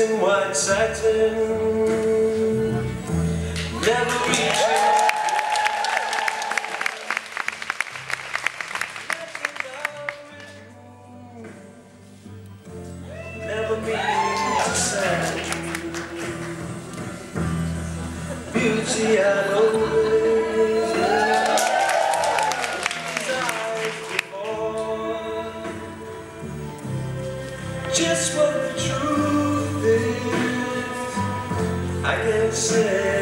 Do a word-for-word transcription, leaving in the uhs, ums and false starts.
in white satin, never reaching. Never being upset. Beauty I'd always desired before. Just what the truth is, I can't say.